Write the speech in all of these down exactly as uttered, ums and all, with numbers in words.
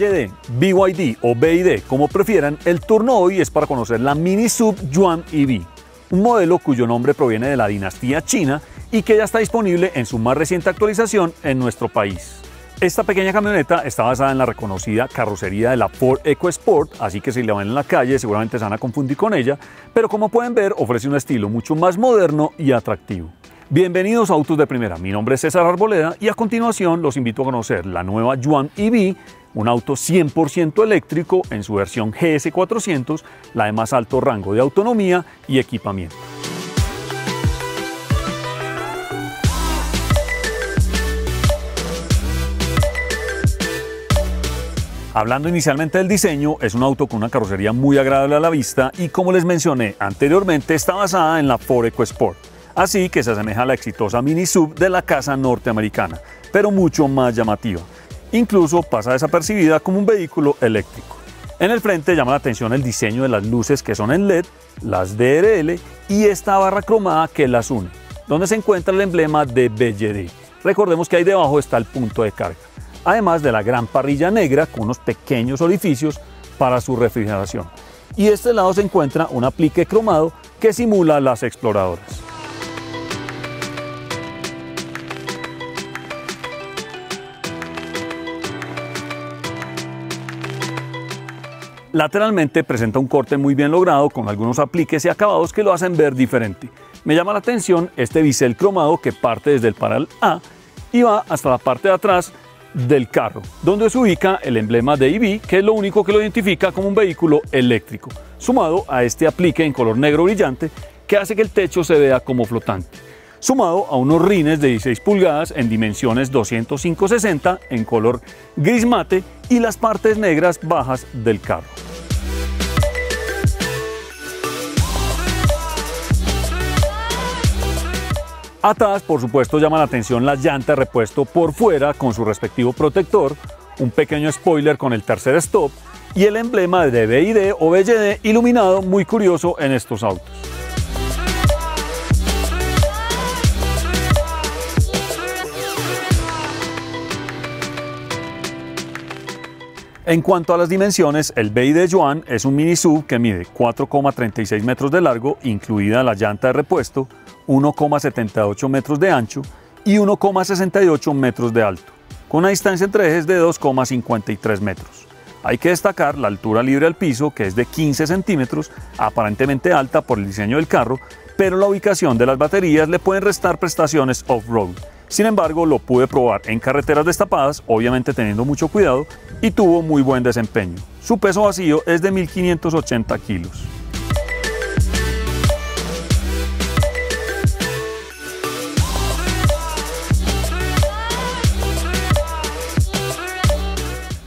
B Y D, B Y D o B Y D, como prefieran, el turno hoy es para conocer la mini S U V Yuan E V, un modelo cuyo nombre proviene de la dinastía china y que ya está disponible en su más reciente actualización en nuestro país. Esta pequeña camioneta está basada en la reconocida carrocería de la Ford EcoSport, así que si la ven en la calle seguramente se van a confundir con ella, pero como pueden ver ofrece un estilo mucho más moderno y atractivo. Bienvenidos a Autos de Primera, mi nombre es César Arboleda y a continuación los invito a conocer la nueva Yuan E V, un auto cien por ciento eléctrico en su versión G S cuatrocientos, la de más alto rango de autonomía y equipamiento. Hablando inicialmente del diseño, es un auto con una carrocería muy agradable a la vista y, como les mencioné anteriormente, está basada en la Ford EcoSport. Así que se asemeja a la exitosa mini S U V de la casa norteamericana, pero mucho más llamativa. Incluso pasa desapercibida como un vehículo eléctrico. En el frente llama la atención el diseño de las luces, que son en L E D, las D R L y esta barra cromada que las une, donde se encuentra el emblema de B Y D. Recordemos que ahí debajo está el punto de carga, además de la gran parrilla negra con unos pequeños orificios para su refrigeración. Y de este lado se encuentra un aplique cromado que simula las exploradoras. Lateralmente presenta un corte muy bien logrado con algunos apliques y acabados que lo hacen ver diferente. Me llama la atención este bisel cromado que parte desde el paral A y va hasta la parte de atrás del carro, donde se ubica el emblema de E V, que es lo único que lo identifica como un vehículo eléctrico, sumado a este aplique en color negro brillante que hace que el techo se vea como flotante, sumado a unos rines de dieciséis pulgadas en dimensiones doscientos cinco sesenta en color gris mate y las partes negras bajas del carro. Atrás, por supuesto, llama la atención las llantas de repuesto por fuera con su respectivo protector, un pequeño spoiler con el tercer stop y el emblema de B Y D o B Y D iluminado, muy curioso en estos autos. En cuanto a las dimensiones, el B Y D Yuan es un mini S U V que mide cuatro coma treinta y seis metros de largo, incluida la llanta de repuesto, uno coma setenta y ocho metros de ancho y uno coma sesenta y ocho metros de alto, con una distancia entre ejes de dos coma cincuenta y tres metros. Hay que destacar la altura libre al piso, que es de quince centímetros, aparentemente alta por el diseño del carro, pero la ubicación de las baterías le pueden restar prestaciones off-road. Sin embargo, lo pude probar en carreteras destapadas, obviamente teniendo mucho cuidado, y tuvo muy buen desempeño. Su peso vacío es de mil quinientos ochenta kilos.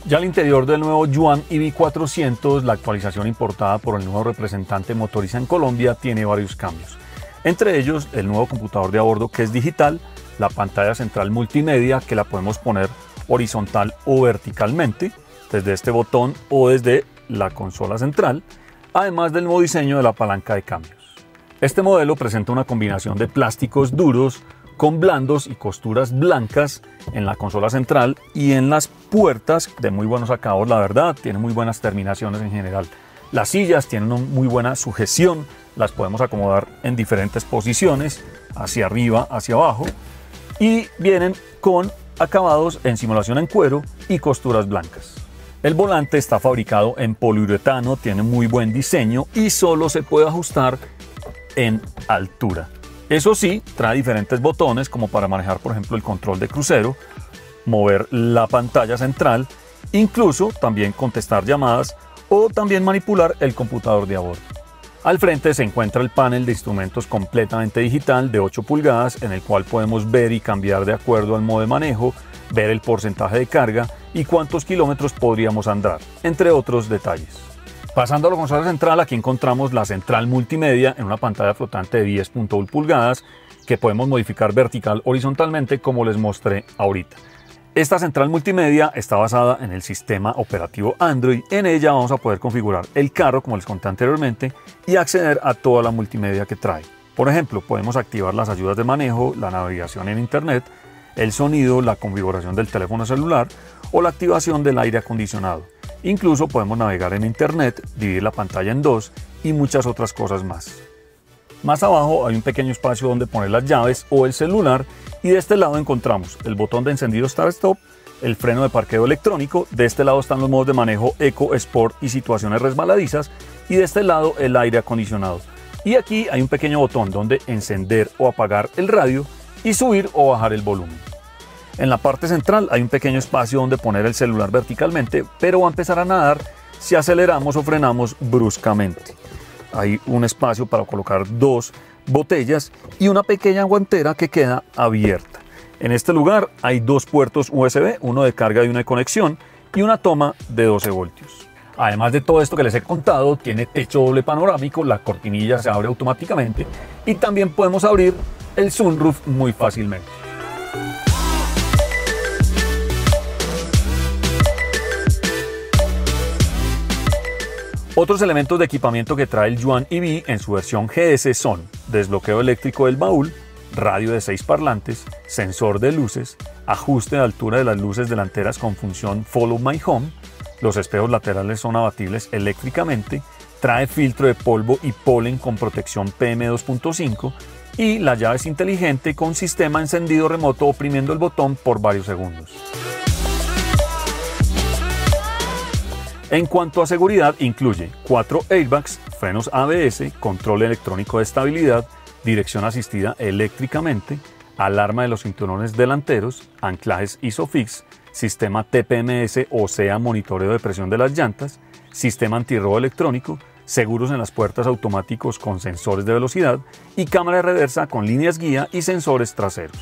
Ya al interior del nuevo Yuan E V cuatrocientos, la actualización importada por el nuevo representante Motoriza en Colombia, tiene varios cambios. Entre ellos, el nuevo computador de a bordo, que es digital, la pantalla central multimedia, que la podemos poner horizontal o verticalmente, desde este botón o desde la consola central, además del nuevo diseño de la palanca de cambios. Este modelo presenta una combinación de plásticos duros con blandos y costuras blancas en la consola central y en las puertas, de muy buenos acabados la verdad, tiene muy buenas terminaciones en general. Las sillas tienen una muy buena sujeción, las podemos acomodar en diferentes posiciones, hacia arriba, hacia abajo, y vienen con acabados en simulación en cuero y costuras blancas. El volante está fabricado en poliuretano, tiene muy buen diseño y solo se puede ajustar en altura. Eso sí, trae diferentes botones como para manejar, por ejemplo, el control de crucero, mover la pantalla central, incluso también contestar llamadas o también manipular el computador de a bordo. Al frente se encuentra el panel de instrumentos completamente digital de ocho pulgadas, en el cual podemos ver y cambiar de acuerdo al modo de manejo, ver el porcentaje de carga y cuántos kilómetros podríamos andar, entre otros detalles. Pasando a la consola central, aquí encontramos la central multimedia en una pantalla flotante de diez punto uno pulgadas que podemos modificar vertical horizontalmente, como les mostré ahorita. Esta central multimedia está basada en el sistema operativo Android. En ella vamos a poder configurar el carro, como les conté anteriormente, y acceder a toda la multimedia que trae. Por ejemplo, podemos activar las ayudas de manejo, la navegación en internet, el sonido, la configuración del teléfono celular o la activación del aire acondicionado. Incluso podemos navegar en internet, dividir la pantalla en dos y muchas otras cosas más. Más abajo hay un pequeño espacio donde poner las llaves o el celular, y de este lado encontramos el botón de encendido Start-Stop, el freno de parqueo electrónico, de este lado están los modos de manejo Eco, Sport y situaciones resbaladizas, y de este lado el aire acondicionado. Y aquí hay un pequeño botón donde encender o apagar el radio y subir o bajar el volumen. En la parte central hay un pequeño espacio donde poner el celular verticalmente, pero va a empezar a nadar si aceleramos o frenamos bruscamente. Hay un espacio para colocar dos botellas y una pequeña guantera que queda abierta. En este lugar hay dos puertos U S B, uno de carga y una de conexión, y una toma de doce voltios. Además de todo esto que les he contado, tiene techo doble panorámico, la cortinilla se abre automáticamente y también podemos abrir el sunroof muy fácilmente. Otros elementos de equipamiento que trae el Yuan E V en su versión G S son desbloqueo eléctrico del baúl, radio de seis parlantes, sensor de luces, ajuste de altura de las luces delanteras con función Follow My Home, los espejos laterales son abatibles eléctricamente, trae filtro de polvo y polen con protección P M dos punto cinco y la llave es inteligente con sistema encendido remoto oprimiendo el botón por varios segundos. En cuanto a seguridad, incluye cuatro airbags, frenos A B S, control electrónico de estabilidad, dirección asistida eléctricamente, alarma de los cinturones delanteros, anclajes ISOFIX, sistema T P M S o sea monitoreo de presión de las llantas, sistema antirrobo electrónico, seguros en las puertas automáticos con sensores de velocidad y cámara de reversa con líneas guía y sensores traseros.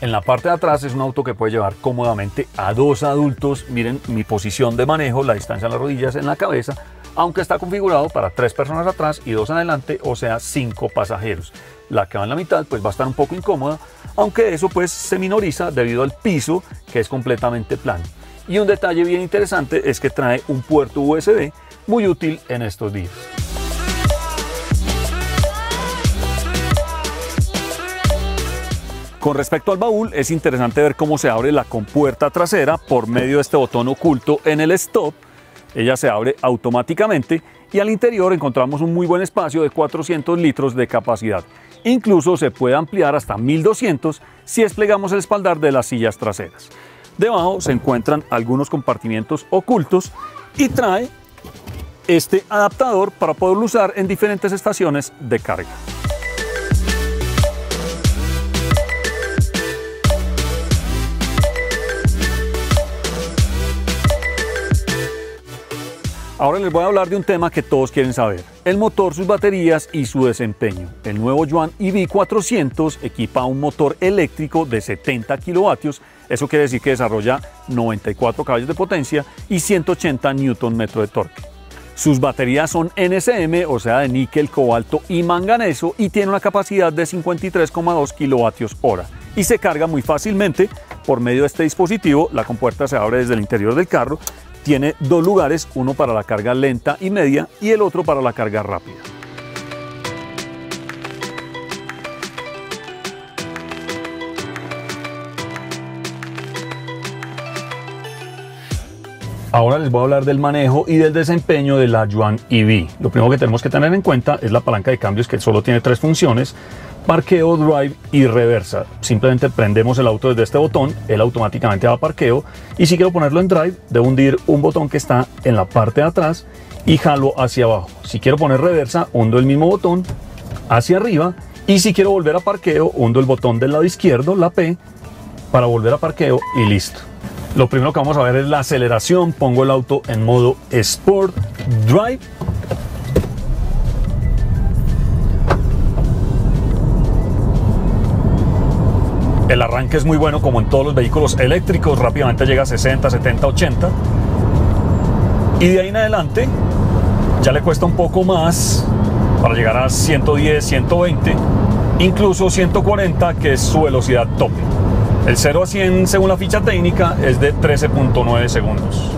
En la parte de atrás es un auto que puede llevar cómodamente a dos adultos. Miren mi posición de manejo, la distancia a las rodillas en la cabeza, aunque está configurado para tres personas atrás y dos adelante, o sea, cinco pasajeros. La que va en la mitad pues va a estar un poco incómoda, aunque eso pues se minoriza debido al piso que es completamente plano. Y un detalle bien interesante es que trae un puerto U S B muy útil en estos días. Con respecto al baúl, es interesante ver cómo se abre la compuerta trasera por medio de este botón oculto en el stop. Ella se abre automáticamente y al interior encontramos un muy buen espacio de cuatrocientos litros de capacidad. Incluso se puede ampliar hasta mil doscientos si desplegamos el espaldar de las sillas traseras. Debajo se encuentran algunos compartimientos ocultos y trae este adaptador para poderlo usar en diferentes estaciones de carga. Ahora les voy a hablar de un tema que todos quieren saber, el motor, sus baterías y su desempeño. El nuevo Yuan E V cuatrocientos equipa un motor eléctrico de setenta kilovatios, eso quiere decir que desarrolla noventa y cuatro caballos de potencia y ciento ochenta newton metros de torque. Sus baterías son N C M, o sea de níquel, cobalto y manganeso, y tiene una capacidad de cincuenta y tres coma dos kilovatios hora y se carga muy fácilmente por medio de este dispositivo. La compuerta se abre desde el interior del carro. Tiene dos lugares, uno para la carga lenta y media y el otro para la carga rápida. Ahora les voy a hablar del manejo y del desempeño de la Yuan E V. Lo primero que tenemos que tener en cuenta es la palanca de cambios, que solo tiene tres funciones: parqueo, drive y reversa. Simplemente prendemos el auto desde este botón, él automáticamente va a parqueo, y si quiero ponerlo en drive, debo hundir un botón que está en la parte de atrás y jalo hacia abajo. Si quiero poner reversa, hundo el mismo botón hacia arriba, y si quiero volver a parqueo, hundo el botón del lado izquierdo, la P, para volver a parqueo y listo. Lo primero que vamos a ver es la aceleración. Pongo el auto en modo Sport, Drive, el arranque es muy bueno, como en todos los vehículos eléctricos, rápidamente llega a sesenta, setenta, ochenta, y de ahí en adelante ya le cuesta un poco más para llegar a ciento diez, ciento veinte, incluso ciento cuarenta, que es su velocidad tope. El cero a cien, según la ficha técnica, es de trece punto nueve segundos.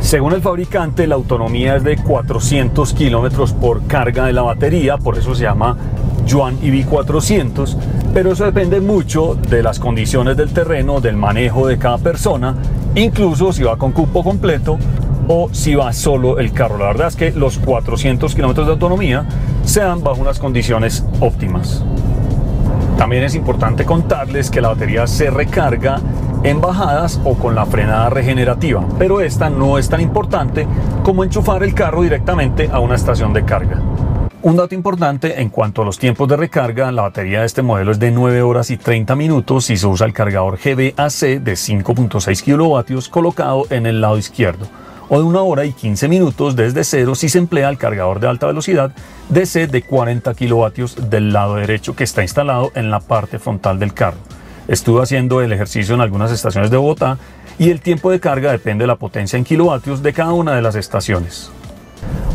Según el fabricante, la autonomía es de cuatrocientos kilómetros por carga de la batería, por eso se llama Yuan E V cuatrocientos, pero eso depende mucho de las condiciones del terreno, del manejo de cada persona, incluso si va con cupo completo o si va solo el carro. La verdad es que los cuatrocientos kilómetros de autonomía se dan bajo unas condiciones óptimas. También es importante contarles que la batería se recarga en bajadas o con la frenada regenerativa, pero esta no es tan importante como enchufar el carro directamente a una estación de carga. Un dato importante en cuanto a los tiempos de recarga: la batería de este modelo es de nueve horas y treinta minutos si se usa el cargador G B A C de cinco punto seis kilovatios colocado en el lado izquierdo, o de una hora y quince minutos desde cero si se emplea el cargador de alta velocidad D C de cuarenta kilovatios del lado derecho, que está instalado en la parte frontal del carro. Estuve haciendo el ejercicio en algunas estaciones de Bogotá y el tiempo de carga depende de la potencia en kilovatios de cada una de las estaciones.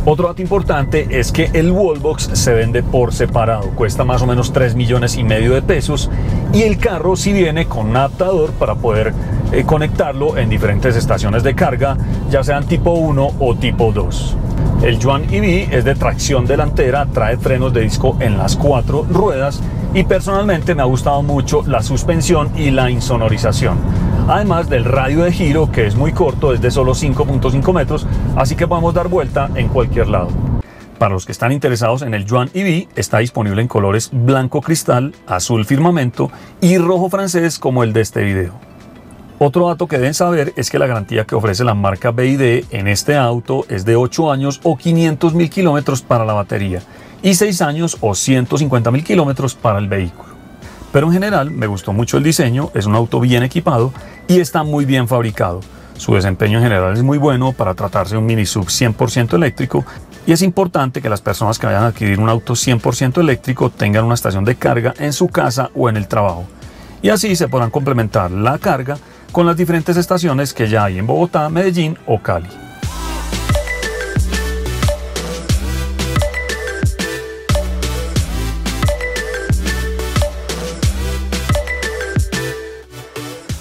Otro dato importante es que el wallbox se vende por separado, cuesta más o menos tres millones y medio de pesos, y el carro sí viene con un adaptador para poder eh, conectarlo en diferentes estaciones de carga, ya sean tipo uno o tipo dos. El Yuan E V es de tracción delantera, trae frenos de disco en las cuatro ruedas y personalmente me ha gustado mucho la suspensión y la insonorización, además del radio de giro, que es muy corto, es de solo cinco punto cinco metros, así que podemos dar vuelta en cualquier lado. Para los que están interesados en el Yuan E V, está disponible en colores blanco cristal, azul firmamento y rojo francés como el de este video. Otro dato que deben saber es que la garantía que ofrece la marca B Y D en este auto es de ocho años o quinientos mil kilómetros para la batería y seis años o ciento cincuenta mil kilómetros para el vehículo. Pero en general me gustó mucho el diseño, es un auto bien equipado y está muy bien fabricado. Su desempeño en general es muy bueno para tratarse de un mini S U V cien por ciento eléctrico, y es importante que las personas que vayan a adquirir un auto cien por ciento eléctrico tengan una estación de carga en su casa o en el trabajo, y así se podrán complementar la carga con las diferentes estaciones que ya hay en Bogotá, Medellín o Cali.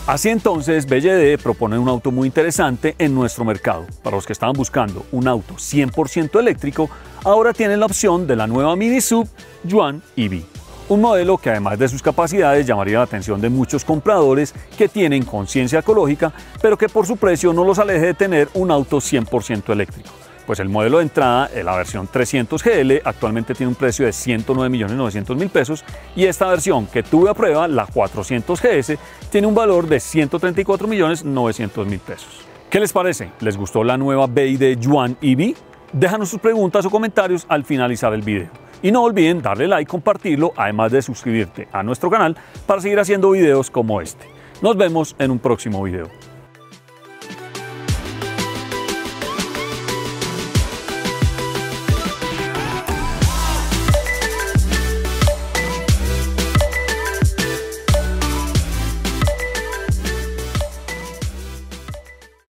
Así entonces, B Y D propone un auto muy interesante en nuestro mercado. Para los que estaban buscando un auto cien por ciento eléctrico, ahora tienen la opción de la nueva mini S U V Yuan E V. Un modelo que, además de sus capacidades, llamaría la atención de muchos compradores que tienen conciencia ecológica, pero que por su precio no los aleje de tener un auto cien por ciento eléctrico. Pues el modelo de entrada, la versión trescientos G L, actualmente tiene un precio de ciento nueve millones novecientos mil pesos, y esta versión que tuve a prueba, la cuatrocientos G S, tiene un valor de ciento treinta y cuatro millones novecientos mil pesos. ¿Qué les parece? ¿Les gustó la nueva B Y D Yuan E V? Déjanos sus preguntas o comentarios al finalizar el video. Y no olviden darle like, compartirlo, además de suscribirte a nuestro canal para seguir haciendo videos como este. Nos vemos en un próximo video.